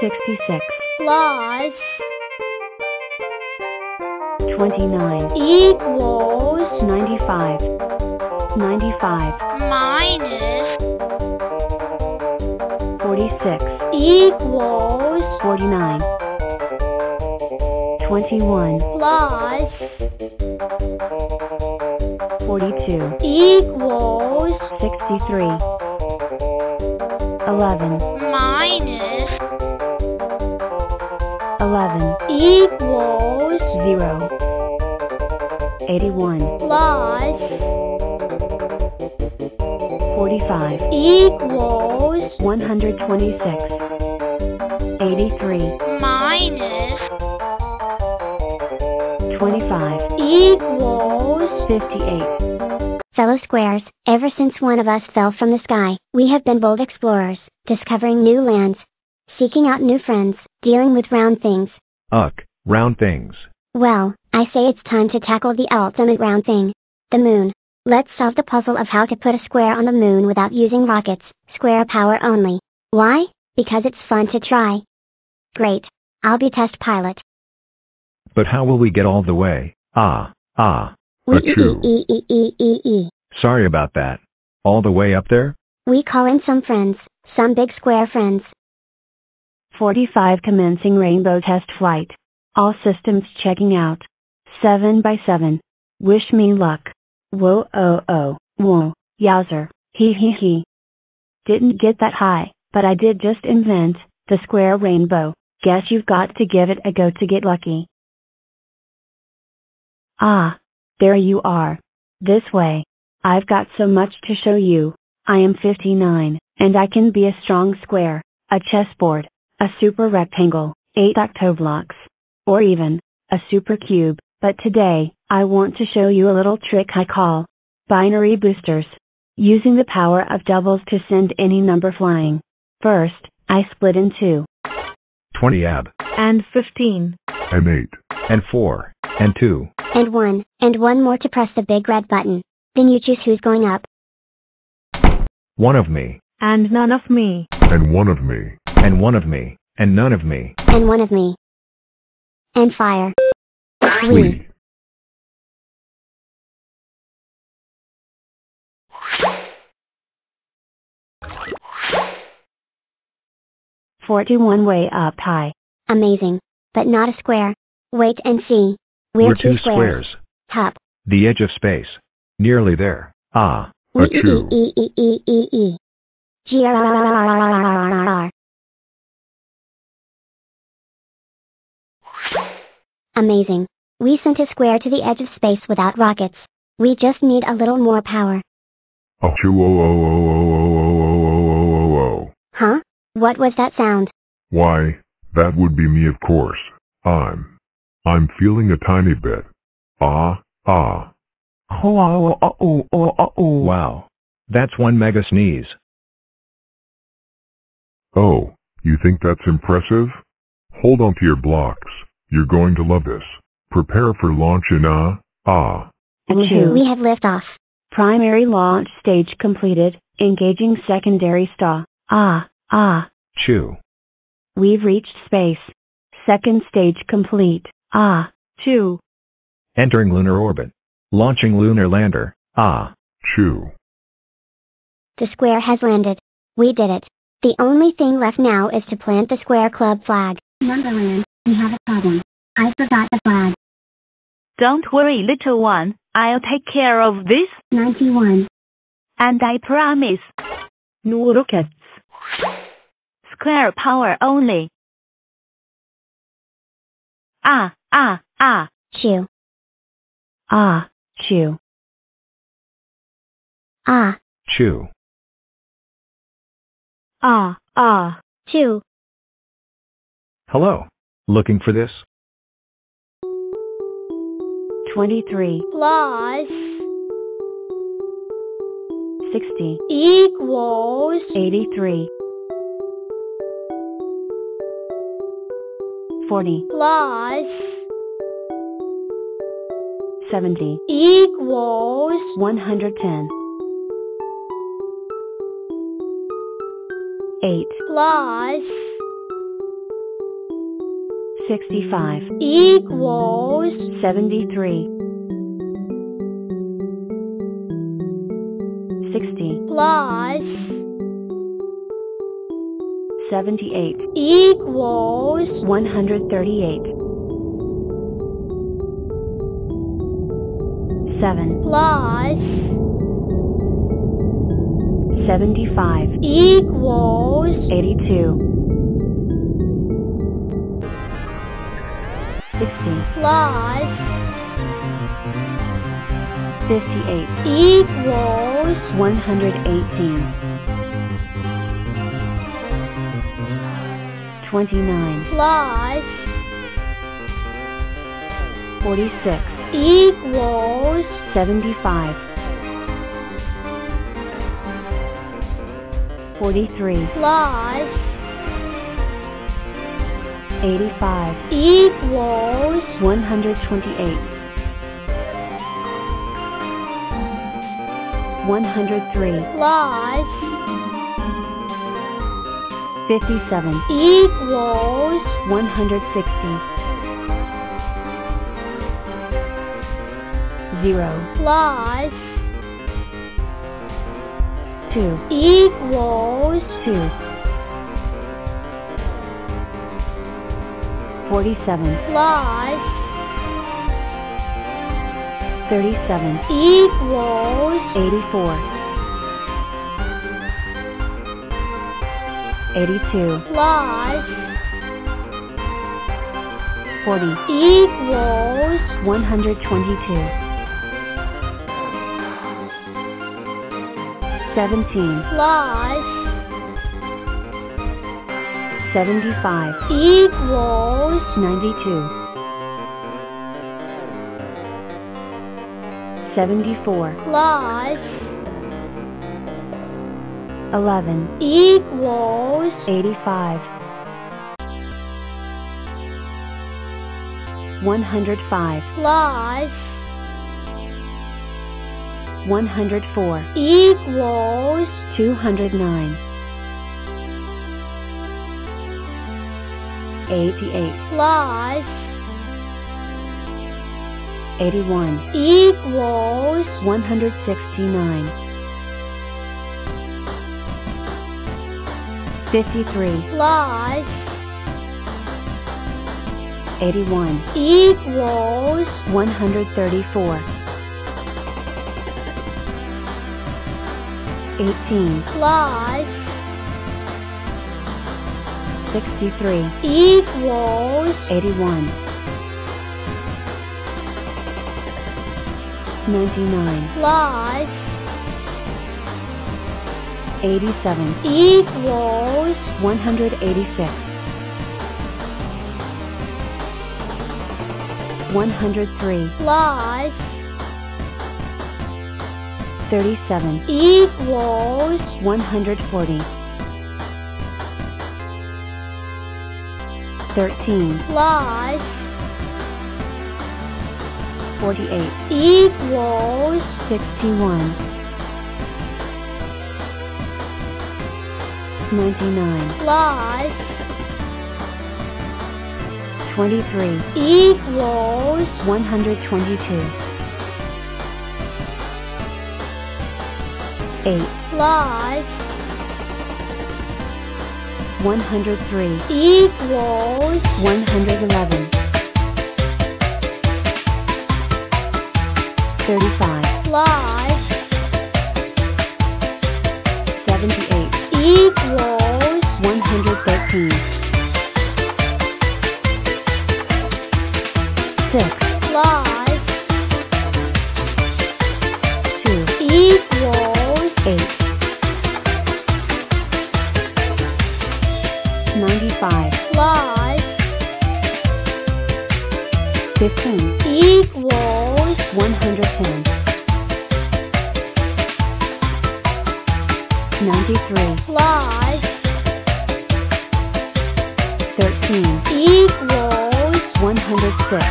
66 plus 29 equals 95. 95 minus 46 equals 49. 21 plus 42 equals 63. 11 minus 11 equals 0. 81 plus 45 equals 126. 83 minus 25 equals 58. Fellow squares, ever since one of us fell from the sky, we have been bold explorers, discovering new lands, seeking out new friends, dealing with round things. Ugh, round things. Well, I say it's time to tackle the ultimate round thing, the moon. Let's solve the puzzle of how to put a square on the moon without using rockets, square power only. Why? Because it's fun to try. Great. I'll be test pilot. But how will we get all the way? Sorry about that. All the way up there? We call in some friends, some big square friends. 45 commencing rainbow test flight. All systems checking out. 7 by 7. Wish me luck. Whoa oh oh, whoa, yowzer, hee hee hee. Didn't get that high, but I did just invent the square rainbow. Guess you've got to give it a go to get lucky. Ah, there you are. This way. I've got so much to show you. I am 59, and I can be a strong square, a chessboard, a super rectangle, 8 octoblocks, or even a super cube. But today, I want to show you a little trick I call binary boosters, using the power of doubles to send any number flying. First, I split in 2. 20 ab. And 15. And 8. And 4. And 2. And 1. And 1 more to press the big red button. Then you choose who's going up. 1 of me. And none of me. And 1 of me. And 1 of me. And none of me. And 1 of me. And fire. Three. One way up high. Amazing. But not a square. Wait and see. We're two squares. Top. The edge of space. Nearly there. Ah. A two. Amazing. We sent a square to the edge of space without rockets. We just need a little more power. Huh? What was that sound? Why, that would be me, of course. I'm feeling a tiny bit. Ah. Wow. That's one mega sneeze. Oh, you think that's impressive? Hold on to your blocks. You're going to love this. Prepare for launch in We have liftoff. Primary launch stage completed, engaging secondary star. We've reached space. Second stage complete. Entering lunar orbit. Launching lunar lander. The square has landed. We did it. The only thing left now is to plant the square club flag. Numberland, we have a problem. I forgot the flag. Don't worry, little one. I'll take care of this. 91. And I promise. No rockets. Square power only. Chew. Chew. Chew. Chew. Hello. Looking for this? 23 plus 60 equals 83. 40 plus 70 equals 110. 8 plus 65 equals 73. 60 plus 78 equals 138. 7 plus 75 equals 82. 60 plus 58 equals 118. 29 plus 46 equals 75. 43 plus 85 equals 128. 103 plus 57 equals 160. 0 plus 2 equals 2. 47 plus 37 equals 84. 82 plus 40 equals 122. 17 plus 75 equals 92. 74 plus 11 equals 85. 105 plus 104 equals 209. 88 plus 81 equals 169. 53 plus 81 equals 134. 18 plus 63 equals 81. 99 plus 87 equals 186. 103 plus 37 equals 140. 13 plus 48 equals 61. 99 plus 23 equals 122. 8 plus 103 equals 111. 35 plus 78 equals 113. 6 plus 2 equals 8. 95 plus 15 equals 110. 93 plus 13 equals 106.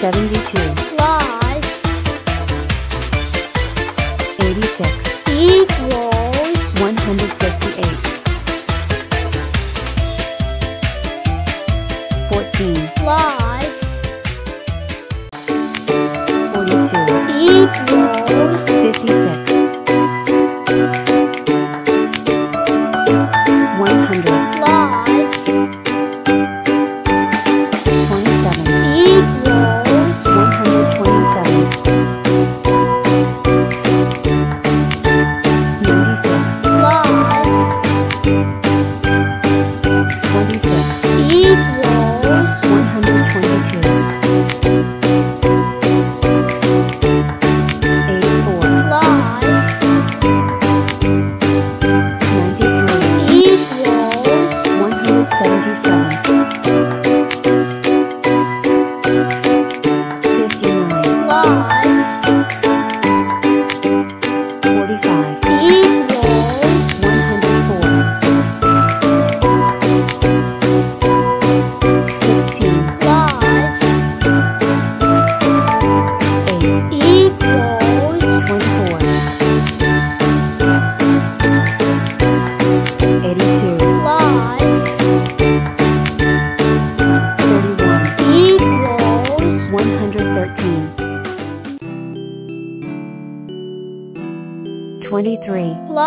72 plus 86 equals 158.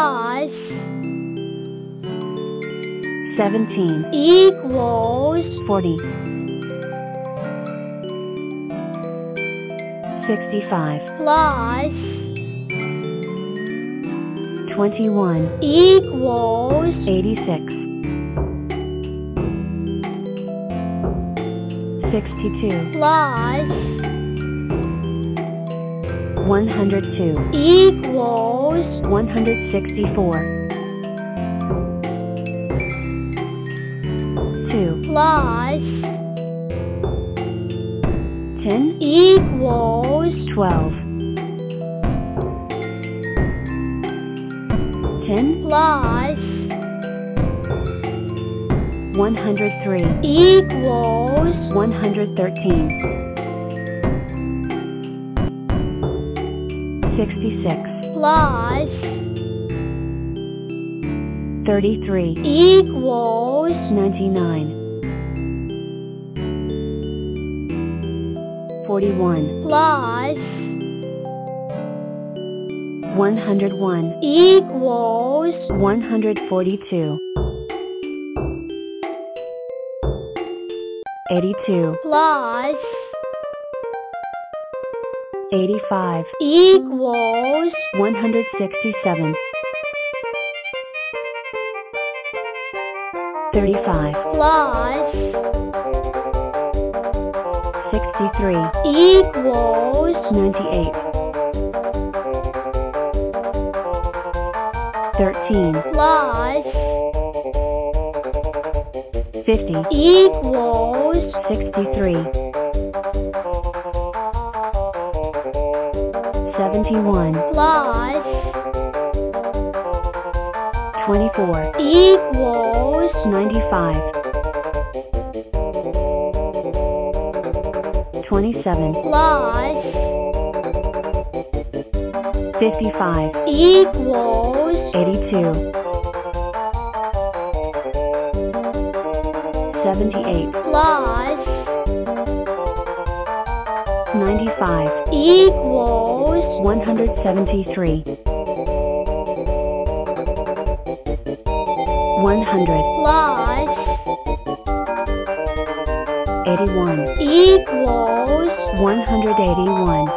plus 17 equals 40. 65 plus 21 equals 86. 62 plus 102 equals 164. 2 plus 10 equals 12. 10 plus 103 equals 113. 66 plus 33 equals 99. 41 plus 101 equals 142. 82 plus 85 equals 167. 35 plus 63 equals 98. 13 plus 50 equals 63. 71 plus 24 equals 95. 27 plus 55 equals 82. 78 plus 95 equals 173. 100 plus 81 equals 181.